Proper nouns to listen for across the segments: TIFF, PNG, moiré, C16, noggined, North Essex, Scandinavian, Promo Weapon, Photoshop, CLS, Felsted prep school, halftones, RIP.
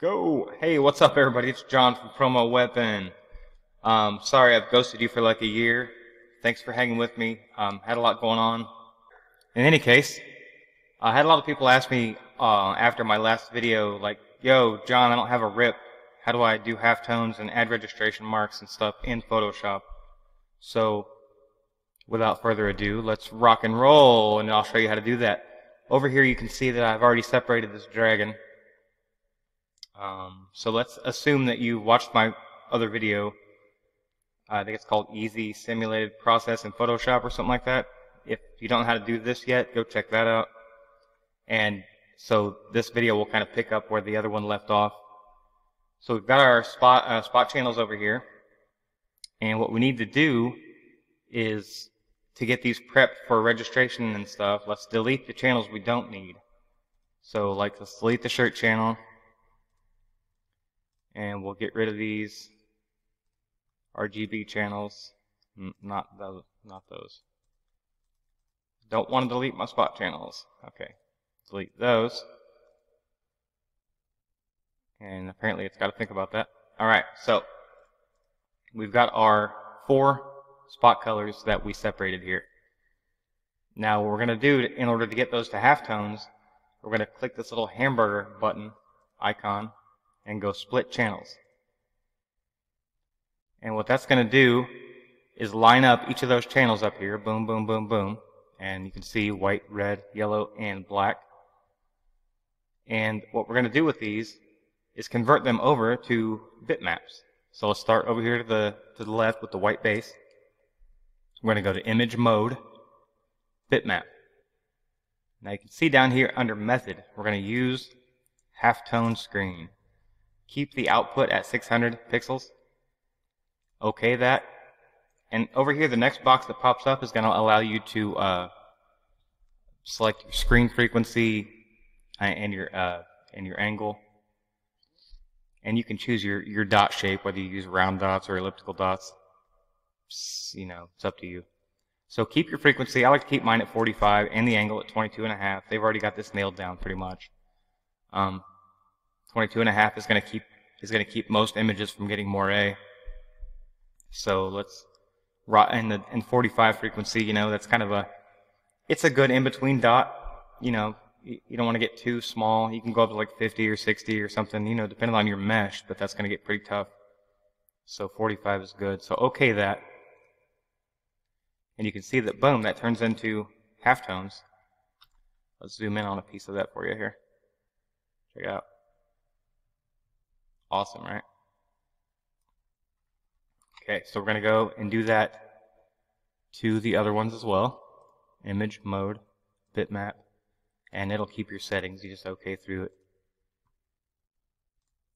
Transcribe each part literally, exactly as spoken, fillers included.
Go! Hey, what's up everybody? It's John from Promo Weapon. Um, sorry I've ghosted you for like a year. Thanks for hanging with me. Um, had a lot going on. In any case, I had a lot of people ask me uh, after my last video, like, yo, John, I don't have a R I P. How do I do halftones and add registration marks and stuff in Photoshop? So, without further ado, let's rock and roll, and I'll show you how to do that. Over here you can see that I've already separated this dragon. Um, so let's assume that you watched my other video. I think it's called Easy Simulated Process in Photoshop or something like that. If you don't know how to do this yet, go check that out. And so this video will kind of pick up where the other one left off. So we've got our spot, uh, spot channels over here. And what we need to do is to get these prepped for registration and stuff, let's delete the channels we don't need. So like let's delete the shirt channel. And we'll get rid of these R G B channels. Not those. Not those. Don't want to delete my spot channels. Okay. Delete those. And apparently it's got to think about that. Alright, so we've got our four spot colors that we separated here. Now what we're going to do to, in order to get those to halftones, we're going to click this little hamburger button icon and go split channels. And what that's going to do is line up each of those channels up here. Boom, boom, boom, boom. And you can see white, red, yellow, and black. And what we're going to do with these is convert them over to bitmaps. So let's start over here to the, to the left with the white base. We're going to go to image mode, bitmap. Now you can see down here under method, we're going to use halftone screen. Keep the output at six hundred pixels. Okay that. And over here the next box that pops up is going to allow you to uh, select your screen frequency and your uh, and your angle. And you can choose your, your dot shape, whether you use round dots or elliptical dots. It's, you know, it's up to you. So keep your frequency. I like to keep mine at forty-five and the angle at twenty-two and a half. They've already got this nailed down pretty much. Um, twenty-two and a half is going to keep is going to keep most images from getting moiré. So let's in the in forty-five frequency. You know, that's kind of a it's a good in between dot. You know, you, you don't want to get too small. You can go up to like fifty or sixty or something. You know, depending on your mesh, but that's going to get pretty tough. So forty-five is good. So okay that, and you can see that boom, that turns into halftones. Let's zoom in on a piece of that for you here. Check it out. Awesome, right? Okay, so we're going to go and do that to the other ones as well. Image, mode, bitmap, and it'll keep your settings. You just okay through it.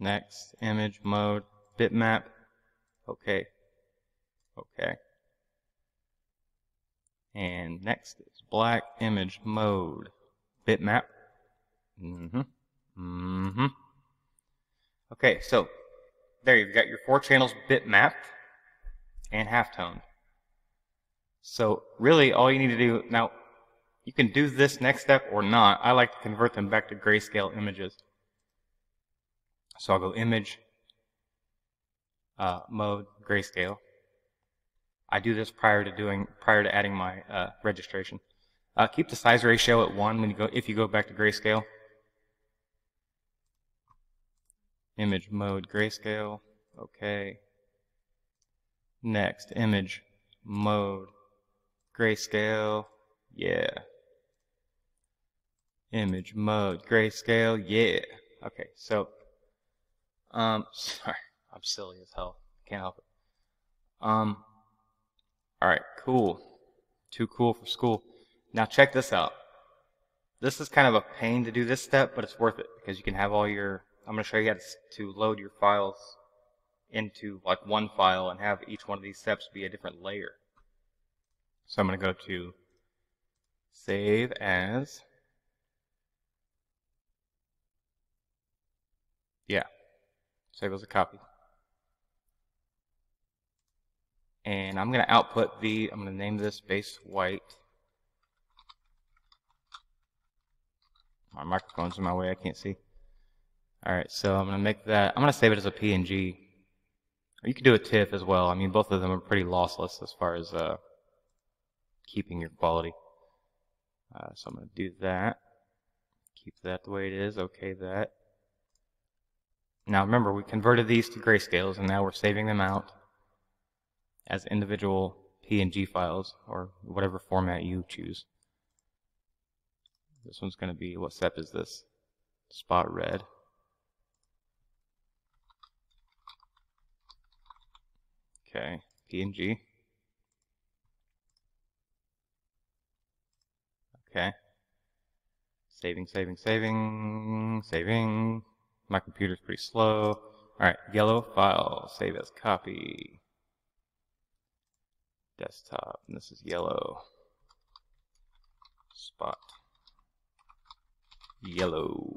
Next, image, mode, bitmap, okay, okay. And next is black, image, mode, bitmap. Mm-hmm, mm-hmm. Okay, so there you've got your four channels bitmapped and halftoned. So really all you need to do, now you can do this next step or not. I like to convert them back to grayscale images. So I'll go image, uh, mode, grayscale. I do this prior to doing prior to adding my uh, registration. Uh, keep the size ratio at one when you go if you go back to grayscale. Image mode grayscale, okay. Next, image mode grayscale, yeah. Image mode grayscale, yeah. Okay, so, um, sorry, I'm silly as hell, can't help it. Um, alright, cool. Too cool for school. Now check this out. This is kind of a pain to do this step, but it's worth it because you can have all your I'm going to show you how to load your files into like one file and have each one of these steps be a different layer. So I'm going to go to Save As. Yeah, save as a copy. And I'm going to output the, I'm going to name this base white. My microphone's in my way, I can't see. Alright, so I'm going to make that, I'm going to save it as a P N G. You can do a TIFF as well. I mean, both of them are pretty lossless as far as uh, keeping your quality. Uh, so I'm going to do that. Keep that the way it is. Okay, that. Now remember, we converted these to grayscales, and now we're saving them out as individual P N G files, or whatever format you choose. This one's going to be, what step is this? Spot red. Okay, P N G. Okay. Saving, saving, saving, saving. My computer's pretty slow. Alright, yellow file, save as copy. Desktop, and this is yellow. Spot. Yellow.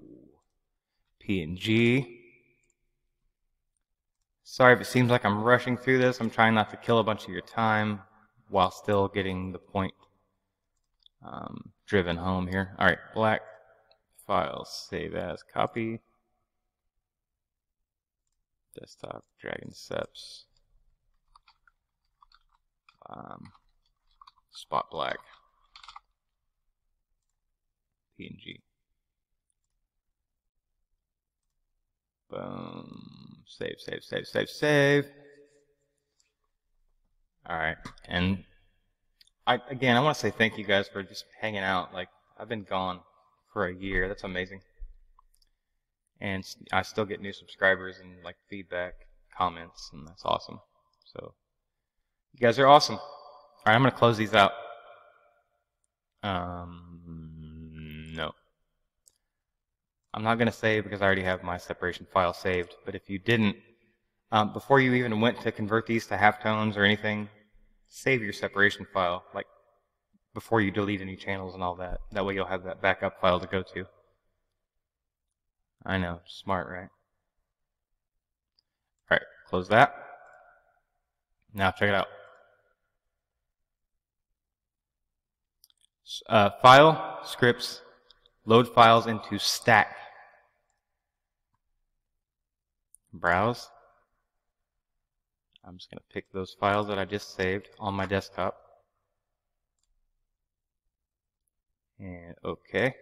P N G. Sorry if it seems like I'm rushing through this. I'm trying not to kill a bunch of your time while still getting the point um, driven home here. Alright, black file, save as copy. Desktop, Dragon Steps. Um, spot black. P N G. Boom. Save, save, save, save, save. Alright, and I again I want to say thank you guys for just hanging out. Like, I've been gone for a year. That's amazing. And I still get new subscribers and like feedback, comments, and that's awesome. So you guys are awesome. Alright, I'm gonna close these out. Um no. I'm not gonna save because I already have my separation file saved, but if you didn't, um, before you even went to convert these to halftones or anything, save your separation file, like before you delete any channels and all that. That way you'll have that backup file to go to. I know, smart, right? Alright, close that. Now check it out. Uh, file, scripts, load files into stack. Browse. I'm just going to pick those files that I just saved on my desktop. And okay.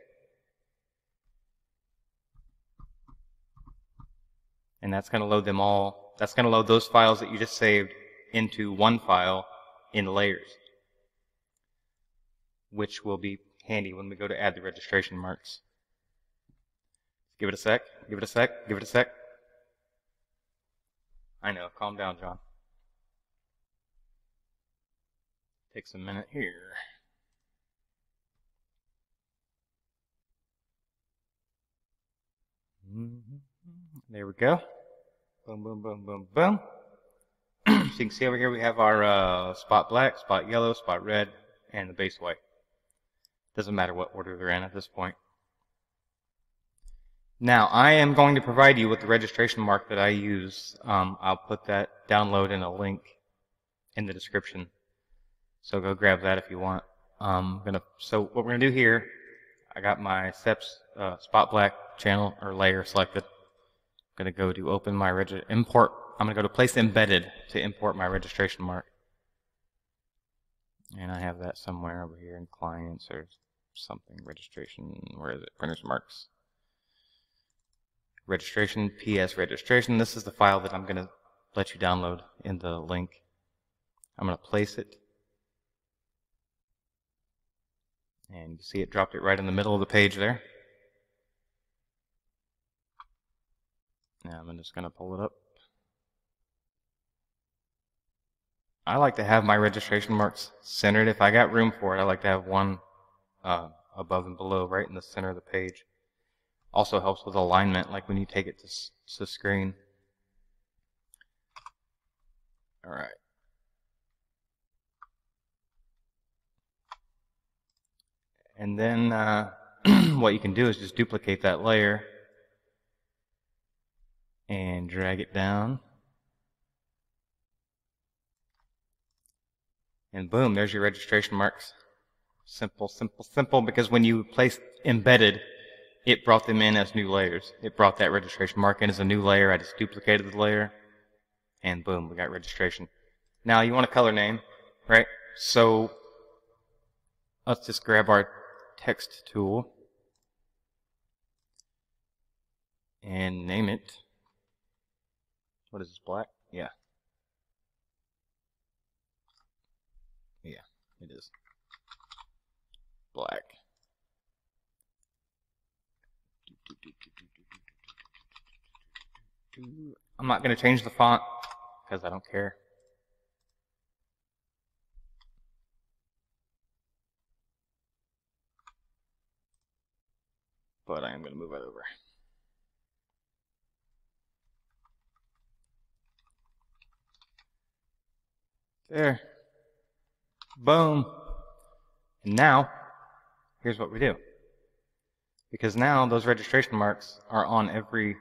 And that's going to load them all, that's going to load those files that you just saved into one file in layers, which will be handy when we go to add the registration marks. Give it a sec, give it a sec, give it a sec. I know, calm down, John. Takes a minute here. Mm-hmm. There we go. Boom, boom, boom, boom, boom. So you can see over here we have our uh, spot black, spot yellow, spot red, and the base white. Doesn't matter what order they're in at this point. Now, I am going to provide you with the registration mark that I use. Um, I'll put that download in a link in the description. So go grab that if you want. Um, gonna, so what we're going to do here, I got my steps, uh, spot black channel or layer selected. I'm going to go to open my reg import. I'm going to go to place embedded to import my registration mark. And I have that somewhere over here in clients or something. Registration, where is it? Printers marks. Registration, P S registration. This is the file that I'm going to let you download in the link. I'm going to place it. And you see it dropped it right in the middle of the page there. Now I'm just going to pull it up. I like to have my registration marks centered. If I got room for it, I like to have one uh, above and below, right in the center of the page. Also helps with alignment, like when you take it to, to screen. All right. And then uh, what you can do is just duplicate that layer and drag it down. And boom, there's your registration marks. Simple, simple, simple, because when you place embedded, It brought them in as new layers. It brought that registration mark in as a new layer. I just duplicated the layer, and boom, we got registration. Now you want a color name, right? So let's just grab our text tool and name it. What is this, black? Yeah. Yeah, it is. Black. I'm not going to change the font because I don't care. But I am going to move it over. There. Boom. And now, here's what we do. Because now those registration marks are on every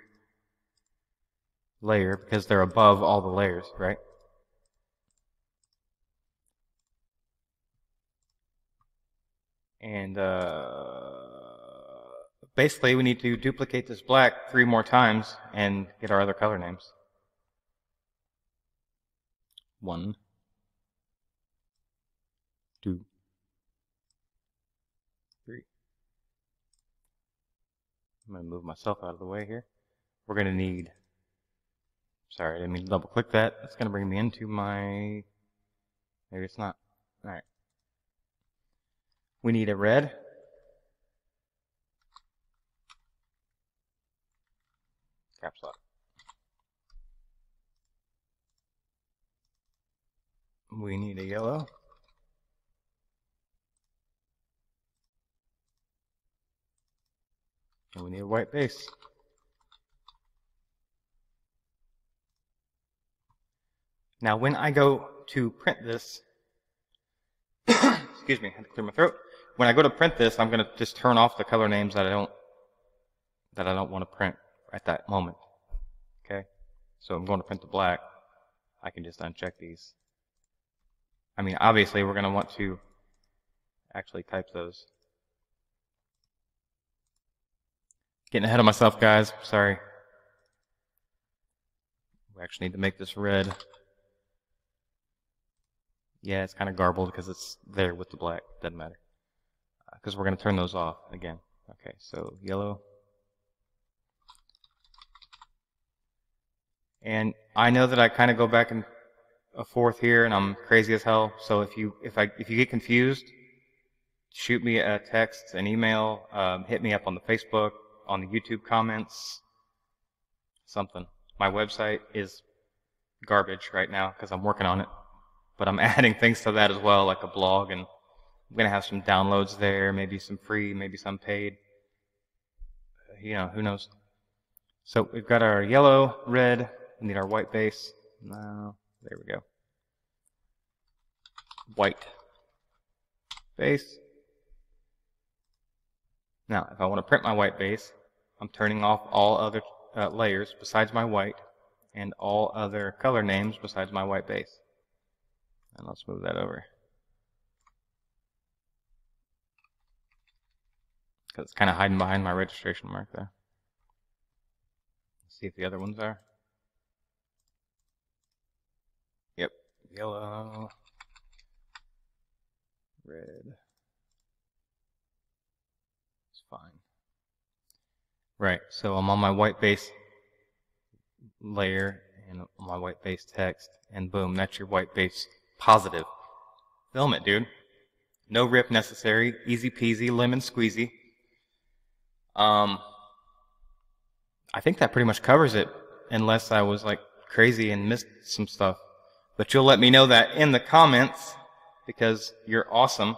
layer because they're above all the layers, right? And uh, basically we need to duplicate this black three more times and get our other color names. One. Two. Three. I'm going to move myself out of the way here. We're going to need... Sorry, I didn't mean to double click that. That's going to bring me into my... Maybe it's not. Alright. We need a red. Caps lock. We need a yellow. And we need a white base. Now when I go to print this, excuse me, I had to clear my throat. When I go to print this, I'm going to just turn off the color names that I don't, that I don't want to print at that moment. Okay? So I'm going to print the black. I can just uncheck these. I mean, obviously we're going to want to actually type those. Getting ahead of myself, guys. Sorry. We actually need to make this red. Yeah, it's kind of garbled because it's there with the black. Doesn't matter. Because uh, we're going to turn those off again. Okay, so yellow. And I know that I kind of go back and forth here, and I'm crazy as hell. So if you if I if you get confused, shoot me a text, an email, um, hit me up on the Facebook, on the YouTube comments, something. My website is garbage right now because I'm working on it. But I'm adding things to that as well, like a blog, and I'm going to have some downloads there, maybe some free, maybe some paid. You know, who knows. So we've got our yellow, red, we need our white base. No, there we go. White base. Now, if I want to print my white base, I'm turning off all other uh, layers besides my white, and all other color names besides my white base. And let's move that over. Because it's kind of hiding behind my registration mark there. Let's see if the other ones are. Yep. Yellow. Red. It's fine. Right, so I'm on my white base layer and my white base text, and boom, that's your white base. Positive. Film it, dude. No rip necessary. Easy peasy, lemon squeezy. Um, I think that pretty much covers it, unless I was like crazy and missed some stuff. But you'll let me know that in the comments, because you're awesome.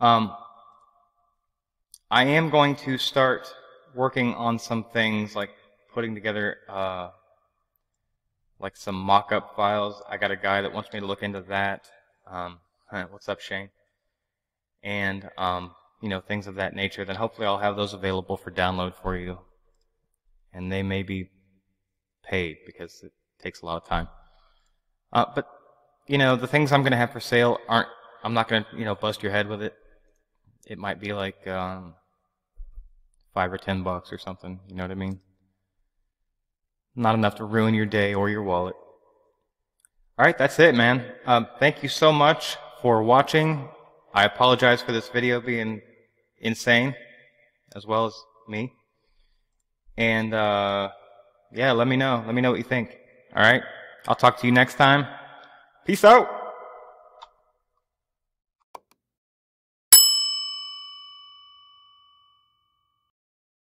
Um, I am going to start working on some things, like putting together uh, like some mock-up files. I got a guy that wants me to look into that. Um, what's up, Shane? And, um, you know, things of that nature. Then hopefully I'll have those available for download for you. And they may be paid because it takes a lot of time. Uh, but, you know, the things I'm going to have for sale aren't, I'm not going to, you know, bust your head with it. It might be like um, five or ten bucks or something, you know what I mean? Not enough to ruin your day or your wallet. Alright, that's it, man. Um, thank you so much for watching. I apologize for this video being insane, as well as me. And, uh, yeah, let me know. Let me know what you think. Alright? I'll talk to you next time. Peace out!